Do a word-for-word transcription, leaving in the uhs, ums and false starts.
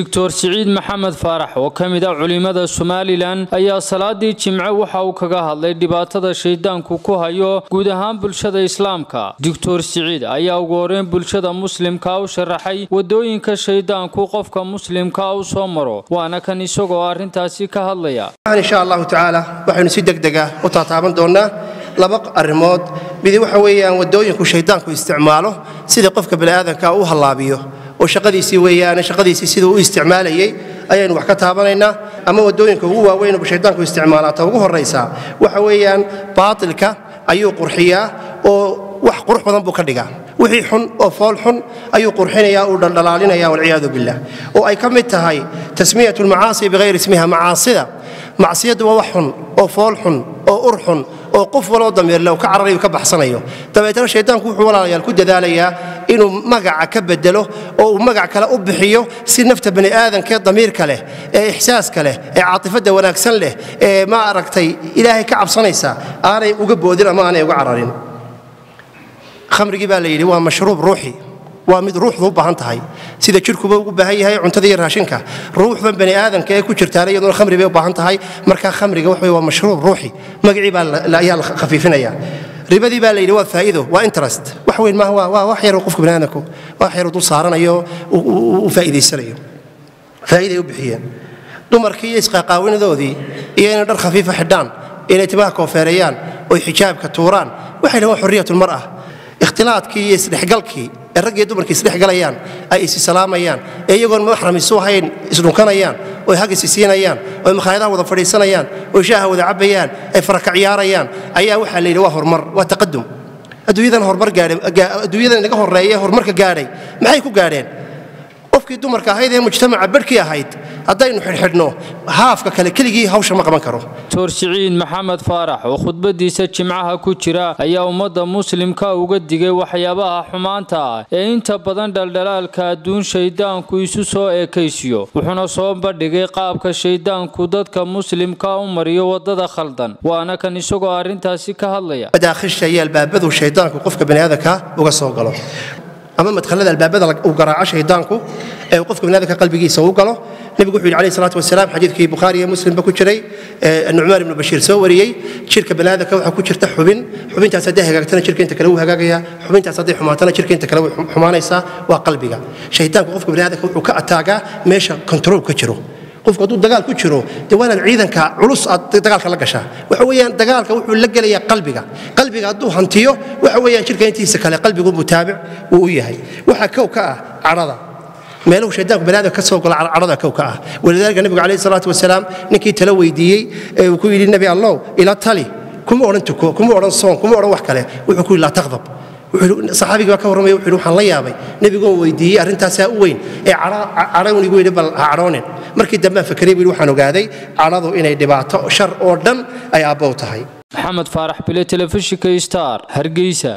دكتور سعيد محمد فارح وكميدا علماء سوماليلاند أي صلاة جمعة وحوكها لدباطة شيطان كوكوهايو قدهان بلشدة إسلامكا. دكتور سعيد أي أغورين بلشدة مسلمكا وشرحي ودوينكا شيطان كوقفكا مسلمكا وصومرو وانا كان يسوغو أرين تاسيكا هالليا. إن شاء الله تعالى وحن سيدك دقا وتعطابن دونا لبق الرماد بذي وحويا ودوينكو شيطان كو استعماله سيدي قفك بالآذنكا وهاللابيو وشقديسي ويانا شقديسي سيدو استعمالي أيان وحكتها بنينا أما ودوين كوجوا وين بشيطانك استعمالاته وجوه الرئيسة وحويان باطلك أيو قرحية ووح قرح بدن بكرجع وحيحن وفالحن أيو قرحين يا ودلالين يا والعياذ بالله وأي كمتها هاي تسمية المعاصي بغير اسمها معاصية معصية ووحن وفالحن وأرحن وقفل وضمير لو كعري وكبح صنيو تبى ترى شيطانك وحولا يالكود ذاليا إنه مجع كبدله أو مجع كلا أبحيه سين نفته بني آدم كضمير كله إحساس كله عاطفة دولا كسن له ما أركتي إلهي كعب صنيسة أنا وجب ودير ما أنا وعرارين خمر جبالي هو مشروب روحي وامد روح ضب عنتهاي سيدا شركو بوب بهاي هاي عنتذيرها شنكا روح من بني آدم كي يكون شرتاري يدور خمر بيوب عنتهاي مركا خمر جوحي ومشروب روحي مجع بال لا يال خفيفين يا ربا دي بالي لو فائده وانترست وحوين ما هو وحير وقفك بنانكو وحير طول صارنا يو وفائده السريه فائده يبحيه دمركي يسقى قاوين ذودي يعني در خفيفه حدان الى تباكو فاريان وحجاب كتوران وحي هو حريه المراه اختلاط كي يسرح قلكي الرجل دمركي يسرح قليان اي سي سلاميان ايغون محرم يسوهين يسلوكنيان oo hagees siinayaan oo maxayadaha wada fadhiisanayaan oo shaaha wada cabayaan ay faraka ciyaarayaan ayaa waxa la yiraahdo horumar waa taqadum adduunyada horumar gaaray adduunyada naga horeeyay horumarka gaaray maxay ku gaareen qofkii dumarka ahayd ee mujtamaca barkii ahayd haddaynu xirxidno haafka kale keligii hawsha ma qaban karo. Dr. Siciid Maxamed Faarax oo khudbadiisa jimcaha ku jira ayaa ummadda muslimka uga digay waxyaabaha xumaanta ee inta badan dhaldhalaalka adduun shaydaanku isu soo eekaysiyo wuxuuna soo bandhigay qaabka shaydaanku dadka muslimka u mariyo wadada khaldan waana kan isagoo arintaasi ka hadlaya. Madaakhisha iyo albaabadu shaydaanku qofka bani'aadamka uga soo galo. أما مدخل هذا الباب هذا وقراع شيطانكو وقفك من هذاك قلبي يسوي قاله النبي عليه الصلاة والسلام حديث كي بخاري مسلم بكوشري النعمان بن بشير سوري شركة بن هذاك وحكوشرت حبين حبين تعصدها قلت أنا شركة أنت كلوها قاقيها حبين تعصدها حمانة أنا شركة أنت كلوها حمانة يسا وقلبي شيطانك وقفك من هذاك وكأتاجا ماشى كنترول كتشرو قف قدود دجال كتشرو دوانا عيدا كعروس دجال كلاقشة وحويا دجال كوحول لجلا يا قلبك قلبك عدو هنتيو وحويا شركة أنتي سكلا قلبك ومتابع ووياهي وحكوا كأ عرضة ما له شداك بلادك كسوق العرضة كوكأ ولذلك النبي عليه الصلاة والسلام نكى تلوي دي وكوي للنبي الله إلى تالي كم أورنتكو كم أورنصون كم أورن وحكله وحكوا لا تغضب صحابي قال كورمي وحروح الله يا أبي نبي قوم ويدي أرنت سأوين عرا عراون يقول دبل عرانين مركي دم فكري بيروحنا وقاعدين عرضوا إنه دبعت شر أردن أي أبوته هاي محمد فارح بلا تلفزيون كيستار هرقيسة.